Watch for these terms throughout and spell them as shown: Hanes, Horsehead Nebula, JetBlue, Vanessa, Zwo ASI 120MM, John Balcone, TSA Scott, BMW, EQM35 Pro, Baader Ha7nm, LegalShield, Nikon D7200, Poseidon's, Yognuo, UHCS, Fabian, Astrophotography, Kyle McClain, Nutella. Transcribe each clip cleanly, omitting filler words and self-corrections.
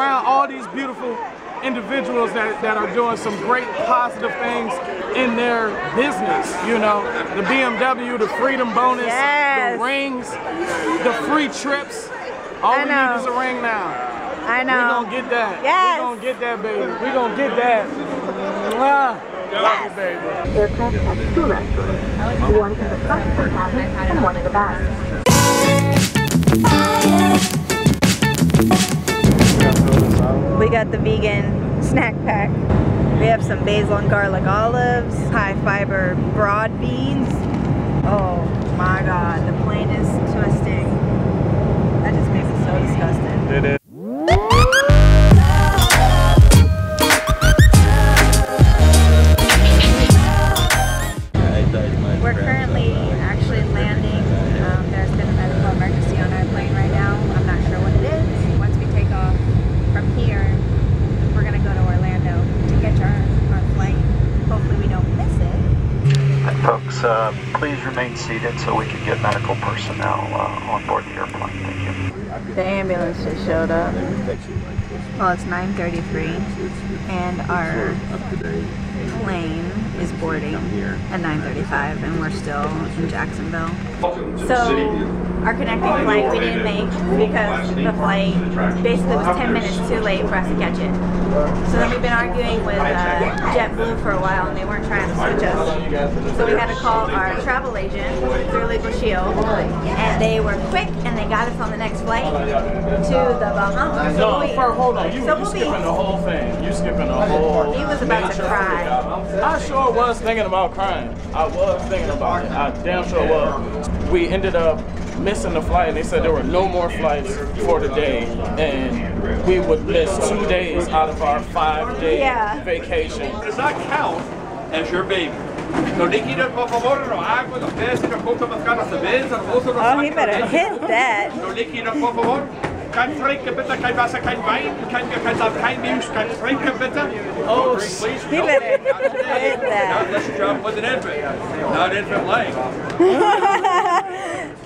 around all these beautiful individuals that are doing some great positive things in their business, you know. The BMW, the freedom bonus, yes, the rings, the free trips. All we need is a ring now. I know. We're going to get that. Yes. We're going to get that, baby. We're going to get that. Yes. Baby. Aircraft has two restrooms. One in the front cabin and one in the back. We got the vegan snack pack. We have some basil and garlic olives, high fiber broad beans. Oh my God, the plane is twisting. That just makes it so disgusting. It is. We're currently actually landing. There's been a medical emergency on our plane right now. I'm not sure what it is. Once we take off from here, we're gonna go to Orlando to catch our flight. Hopefully we don't miss it. And folks, please remain seated so we can get medical personnel on board the airplane. Thank you. The ambulance just showed up. Well, it's 9:33 and our plane is boarding at 9:35 and we're still in Jacksonville. So our connecting flight we didn't make because the flight basically was 10 minutes too late for us to catch it. So then we've been arguing with JetBlue for a while and they weren't trying to switch us. So we had to call our travel agent through LegalShield and they were quick and they got us on the next flight to the Bahamas. No, hold on. You're skipping the whole thing. You're skipping the whole thing. He was about to cry. I sure was thinking about crying. I was thinking about it. I damn sure was. We ended up missing the flight. They said there were no more flights for the day and we would miss 2 days out of our 5-day vacation. Does that count as your baby? Oh, he better hit that. Oh, he better hit that.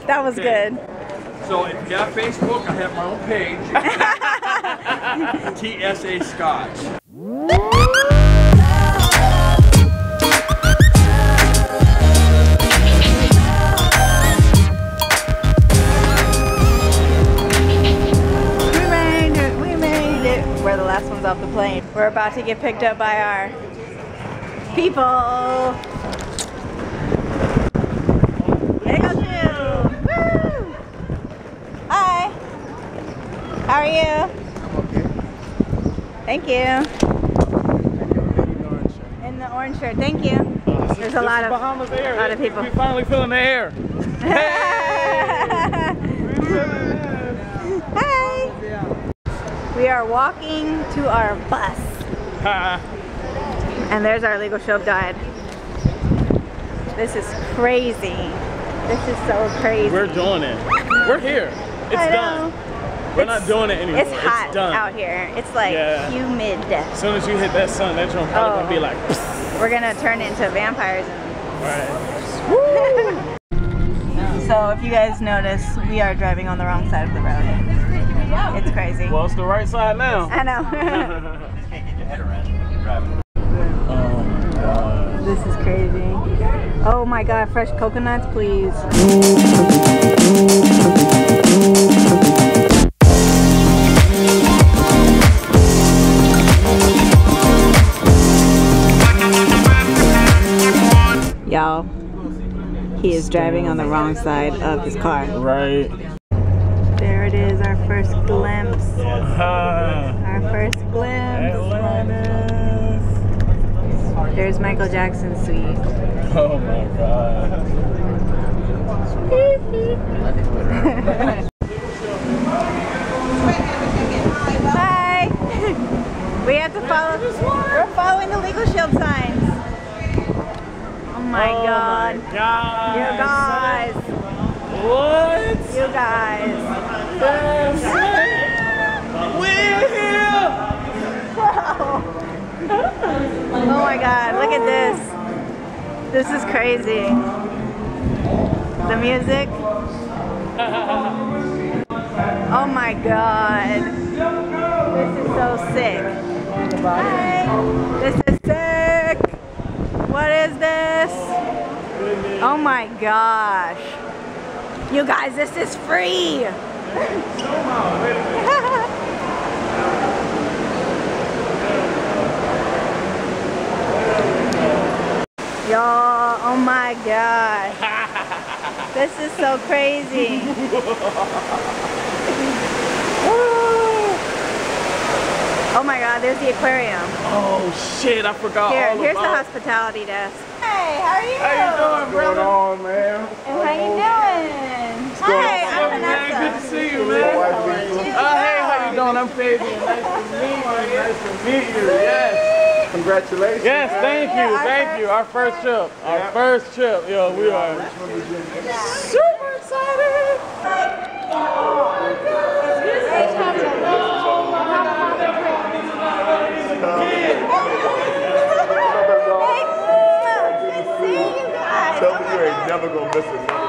That was good. So if you got Facebook, I have my own page. TSA Scott. We made it. We're the last ones off the plane. We're about to get picked up by our people. How are you? I'm okay. Thank you. In the orange shirt. Thank you. There's a lot of people. We're finally feeling the air. Hey! Hi. We are walking to our bus. And there's our LegalShield guide. This is crazy. This is so crazy. We're doing it. We're here. It's done. We're not doing it anymore. It's hot out here. It's like humid. As soon as you hit that sun, that drone probably gonna be like. Psst. We're gonna turn into vampires. Right. So if you guys notice, we are driving on the wrong side of the road. It's crazy. Well, it's the right side now. I know. You can't get your head around it. Driving. Oh my God. This is crazy. Oh my God! Fresh coconuts, please. Y'all, he is driving on the wrong side of his car. Right. There it is, our first glimpse. Our first glimpse. There's Michael Jackson's suite. Oh my God. Bye. We have to follow. We're following the LegalShield signs. Oh my God. You guys. What? You guys. We're here. Whoa. Oh my God, look at this. This is crazy. The music. Oh my God. This is sick. Hi. This is sick. What is this? Oh my gosh. You guys, this is free. Y'all, oh my gosh. This is so crazy. Oh my god, there's the aquarium. Oh shit, I forgot all about it. Here's the hospitality desk. Hey, how are you? How you doing, brother? What's going on, man? And how you doing? Hi, I'm Vanessa. Good to see you, man. Hey, how you doing? I'm Fabian. Nice to meet you. Nice to meet you, yes. Congratulations. Yes, thank you, thank you. Our first trip. Our first trip. Yo, we are super excited. Oh my god. Never gonna miss it. I know.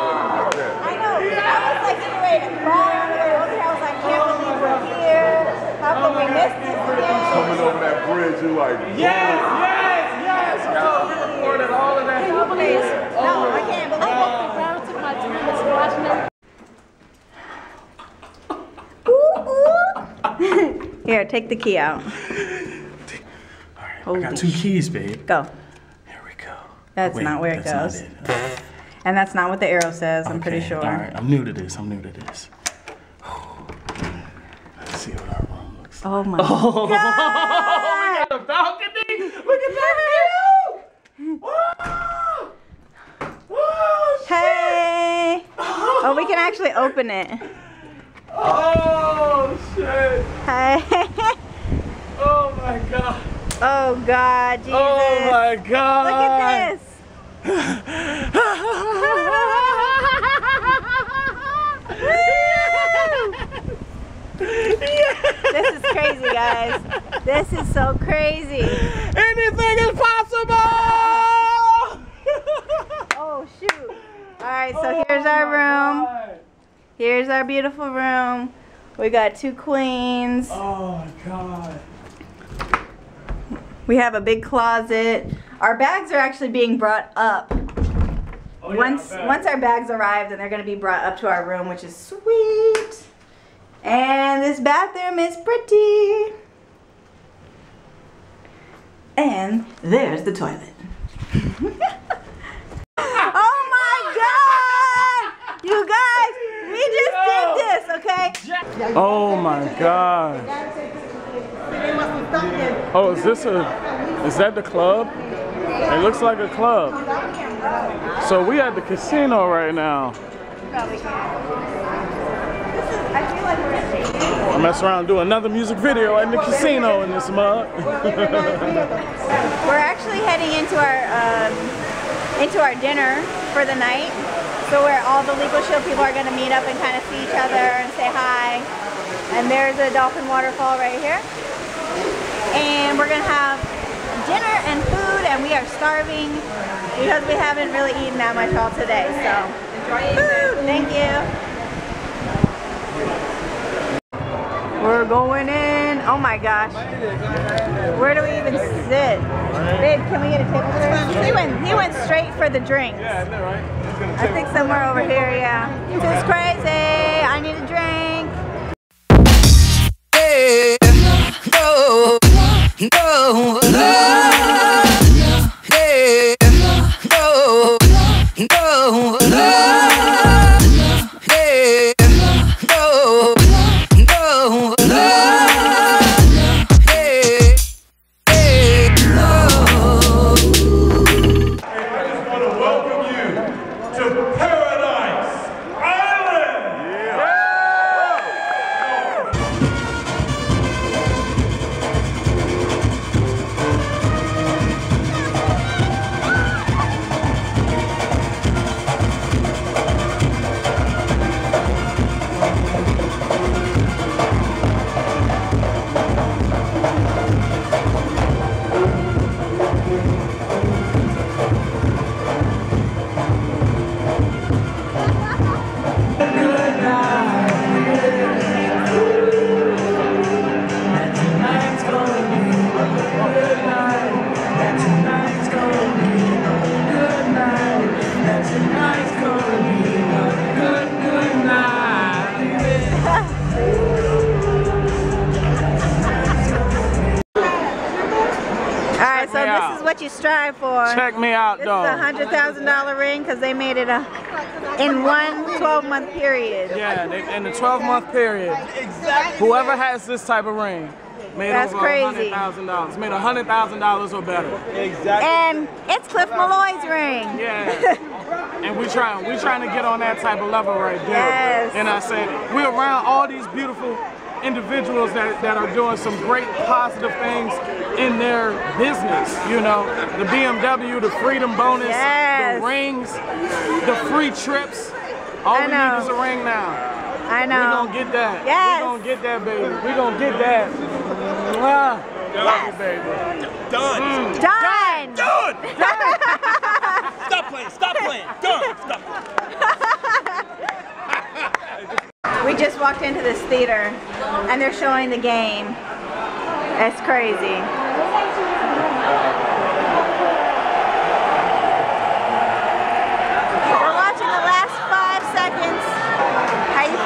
I was like getting ready to cry over here. I was like, can't believe we're here. How can we miss this again? Coming over that bridge, you're like, yes, yes, yes. We recorded all of that. Can you believe it? No, I can't believe it. The ground took my 2 minutes watching it. Ooh, ooh. Here, take the key out. All right, I got 2 keys, babe. Go. Here we go. That's not where it goes. And that's not what the arrow says, I'm pretty sure. All right, I'm new to this, I'm new to this. Let's see what our room looks like. Oh my god! We got a balcony! Look at that view! Whoa! Whoa, shit! Hey! Oh, we can actually open it. Oh, shit! Hey! Oh my god! Oh god, Jesus! Oh my god! Look at this! This is crazy, guys. This is so crazy. Anything is possible. Oh shoot. Alright, so here's our room. Here's our beautiful room. We got 2 queens. Oh god. We have a big closet. Our bags are actually being brought up. Oh, yeah, once our bags arrive, then they're going to be brought up to our room, which is sweet. And this bathroom is pretty. And there's the toilet. Oh my god! You guys, we just did this, okay? Oh my god. Oh, is this a, is that the club? It looks like a club. So we at the casino right now. I mess around and do another music video in the casino in this mug. We're actually heading into our dinner for the night. So where all the LegalShield people are going to meet up and kind of see each other and say hi. And there's a dolphin waterfall right here. And we're going to have dinner and food, and we are starving because we haven't really eaten that much all today, so food. Thank you. We're going in. Oh my gosh, where do we even sit? Babe, can we get a table for us? He went straight for the drinks. I think somewhere over here. Yeah, this is crazy. I need a drink. Hey, no, no, no. Paradise Island! Yeah. what you strive for. Check me out, though. This is a $100,000 ring because they made it in one 12-month period. Yeah, in the 12-month period. Exactly. Whoever has this type of ring made over $100,000. Made $100,000 or better. Exactly. And it's Cliff Malloy's ring. Yeah. And we trying to get on that type of level right there. Yes. And I said we're around all these beautiful individuals that are doing some great positive things in their business, you know, the BMW, the freedom bonus, the rings, the free trips. All we need is a ring now. I know. We're going to get that. Yes. We're going to get that, baby. We're going to get that. Yes. Baby. Done. Mm. Done. Done. Done. Stop playing. Stop playing. Done. Stop playing. We just walked into this theater and they're showing the game. That's crazy. We're watching the last 5 seconds. How you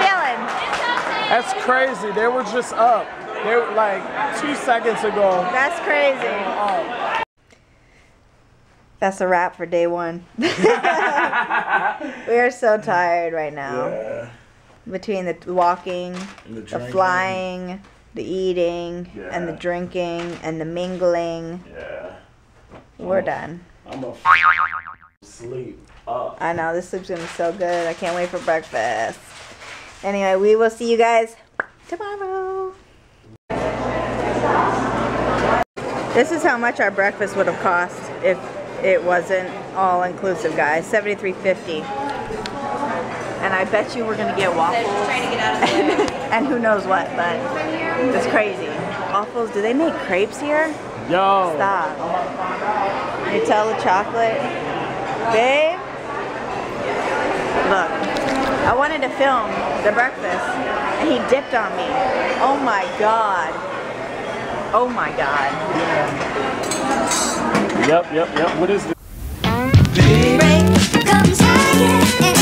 feeling? That's crazy. They were just up. They were like 2 seconds ago. That's crazy. That's a wrap for day one. We are so tired right now. Yeah. Between the walking, the flying, the eating, and the drinking, and the mingling. Yeah. We're done. I'm a sleep up. I know, this sleep's gonna be so good. I can't wait for breakfast. Anyway, we will see you guys tomorrow. This is how much our breakfast would have cost if it wasn't all inclusive, guys. $73.50. And I bet you we're gonna get waffles. They're just trying to get out of the way. And who knows what, but it's crazy. Waffles, do they make crepes here? Yo. Stop. Nutella chocolate. Babe. Look, I wanted to film the breakfast and he dipped on me. Oh my God. Oh my God. Yeah. Yep. What is this? Break comes again.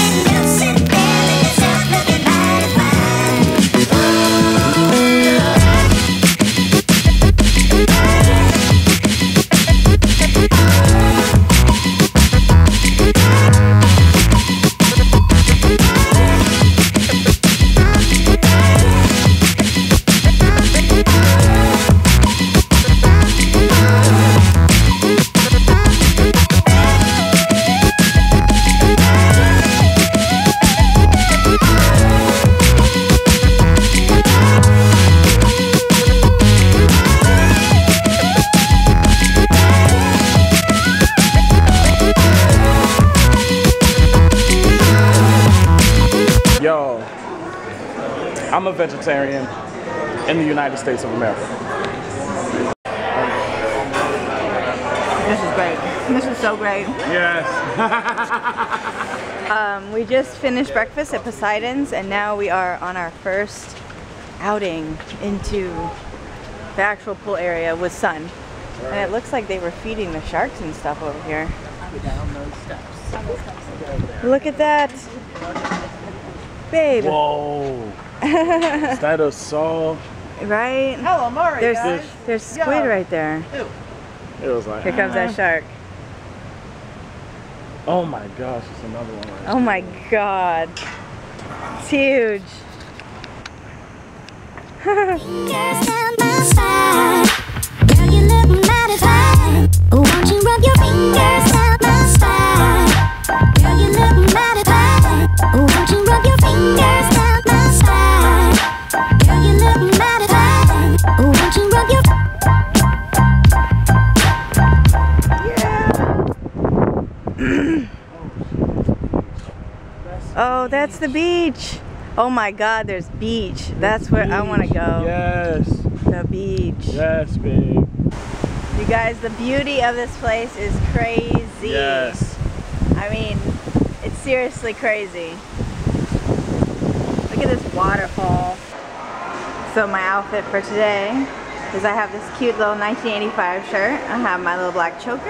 I'm a vegetarian in the United States of America. This is great. This is so great. Yes. We just finished breakfast at Poseidon's and now we are on our first outing into the actual pool area with sun. Right. And it looks like they were feeding the sharks and stuff over here. Down those steps. Look at that. Babe. Whoa. Is that a saw? Right? Hello, Mari. There's squid right there. Ew. It was like, here comes that shark. Oh my gosh, there's another one right there. Oh my God. It's huge. Girl, you look magnified. Won't you rub your fingers down my spine? Girl, you look magnified. Won't you rub your fingers down? Girl, you look mad at that. Oh, won't you rub your... Yeah. Oh, that's the beach. Oh my God, there's beach. That's where I want to go. Yes. The beach. Yes, babe. You guys, the beauty of this place is crazy. Yes. I mean, it's seriously crazy. Look at this waterfall. So my outfit for today is I have this cute little 1985 shirt, I have my little black choker,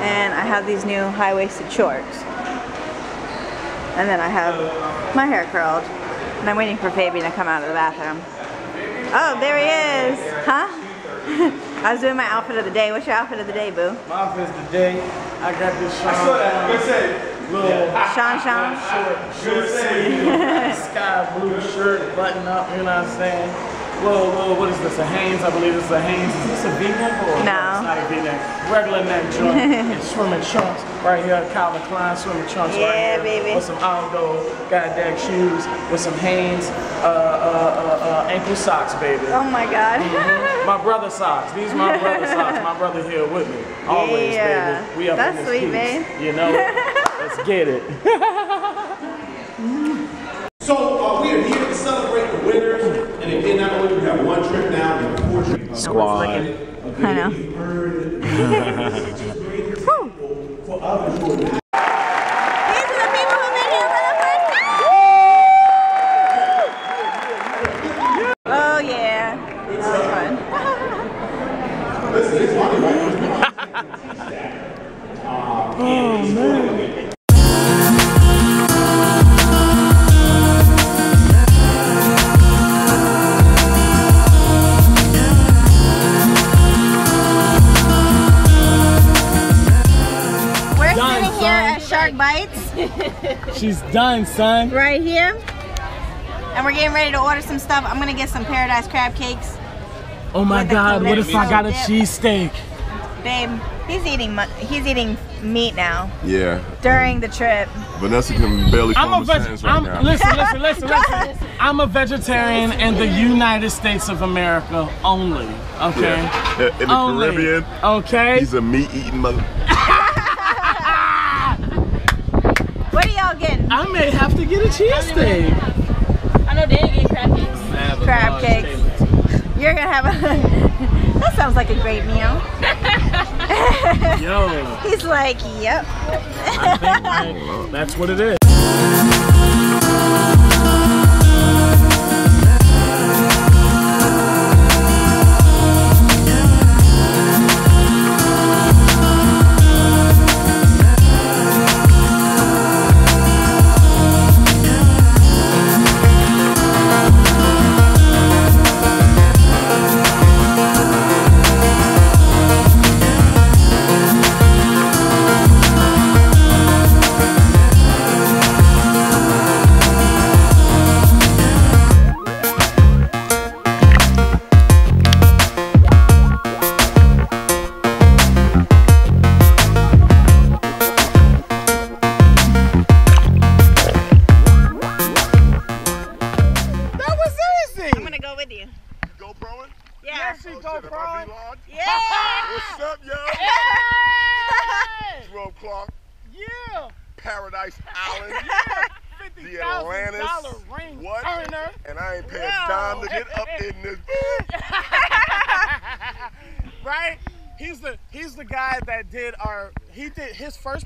and I have these new high-waisted shorts. And then I have my hair curled, and I'm waiting for Fabian to come out of the bathroom. Oh, there he is! Huh? I was doing my outfit of the day. What's your outfit of the day, boo? My outfit of the day, I got this Sean. I saw that. What's it? Little Sean. Short sky blue shirt, button up. You know what I'm saying? Little, what is this? A Hanes? I believe this is a Hanes. Is this a V-neck or no? It's not a V-neck. Regular neck joint and swimming trunks right here. Kyle McClain swimming trunks right here. Yeah, baby. With some outdoor goddamn shoes with some Hanes. Ankle socks, baby. Oh my God. My brother socks. These are my brother socks. My brother here with me. Always, yeah, baby. We up in this piece. That's sweet, babe. You know, let's get it. So we are here to celebrate the winners. And again, not only do we have one trip now, we have 4 trips. Squad. I know. Woo! She's done, son. Right here. And we're getting ready to order some stuff. I'm gonna get some paradise crab cakes. Oh my God, what if I got a cheesesteak? Babe, he's eating meat now. Yeah. During the trip. Vanessa can barely form a sentence right now. Listen. I'm a vegetarian in the United States of America only. Okay. Yeah. In the Caribbean. Okay. He's a meat-eating mother. I may have to get a cheesesteak. I know they get crab cakes. Crab cakes. You're gonna have a. That sounds like a great meal. Yo. He's like, yep. I think that's what it is.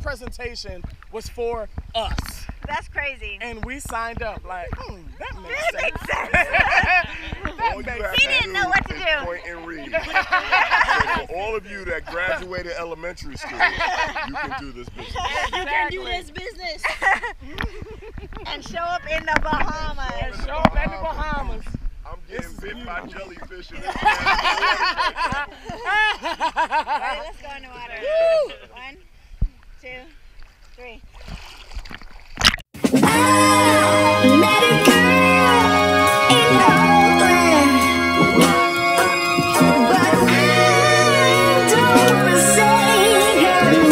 Presentation was for us. That's crazy. And we signed up like, that makes sense. He didn't know what to do. Point and read. So for all of you that graduated elementary school, you can do this business. Exactly. You can do this business. And show up in the Bahamas. I'm getting bit by jellyfish. All right, let's go in the water. Woo! 1, 2, 3. I met a girl in Oakland, but I don't want to say her name.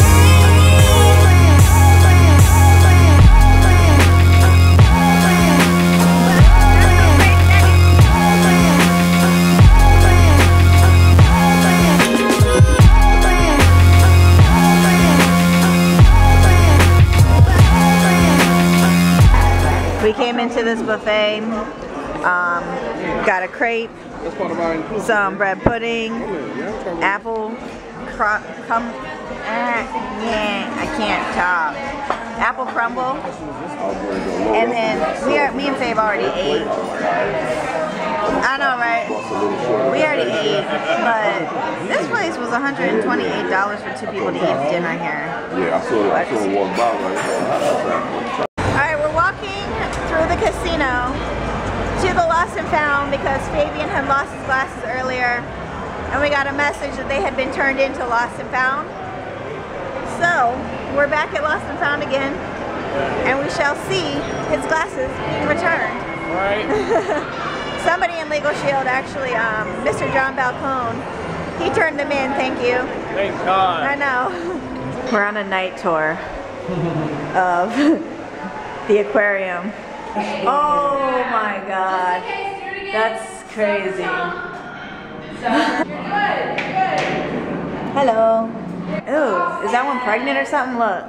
We came into this buffet, got a crepe, some bread pudding, apple apple crumble, and then me and Fave already ate. I know, right? We already ate, but this place was $128 for 2 people to eat dinner here. Yeah, I saw it walk by right there. The casino to the lost and found because Fabian had lost his glasses earlier and we got a message that they had been turned into Lost and Found. So we're back at Lost and Found again, and we shall see his glasses being returned. Right. Somebody in LegalShield, actually, Mr. John Balcone, he turned them in, thank you. Thank God. I know. We're on a night tour of the aquarium. Oh my God, that's crazy. Hello. Ooh, is that one pregnant or something? Look.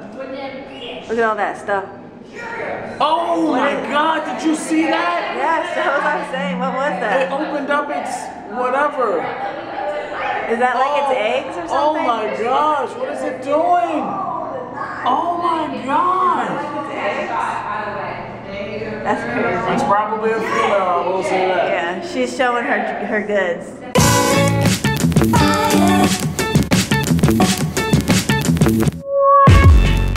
Look at all that stuff. Oh my God, did you see that? Yes, that's what I was saying. What was that? It opened up its whatever. Is that like its eggs or something? Oh my gosh, what is it doing? Oh my gosh. That's crazy. It's probably a female, I will say that. Yeah, she's showing her goods.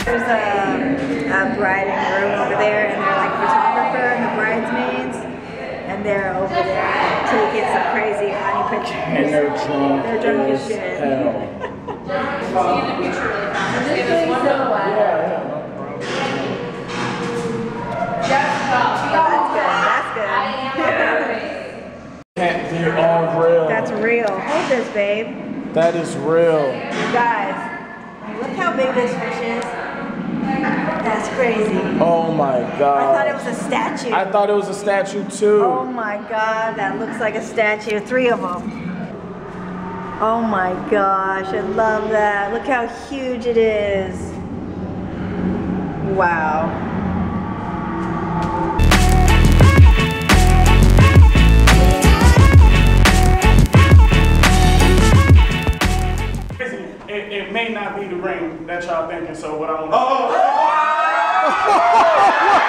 There's a bride and groom over there, and they're like photographer and the bridesmaids, and they're over there taking some crazy funny pictures. And they're drunk as shit. Hold this, babe. That is real. Guys, look how big this fish is. That's crazy. Oh my God. I thought it was a statue. I thought it was a statue too. Oh my God, that looks like a statue. Three of them. Oh my gosh, I love that. Look how huge it is. Wow. It may not be the ring that y'all thinking, so what I want to do.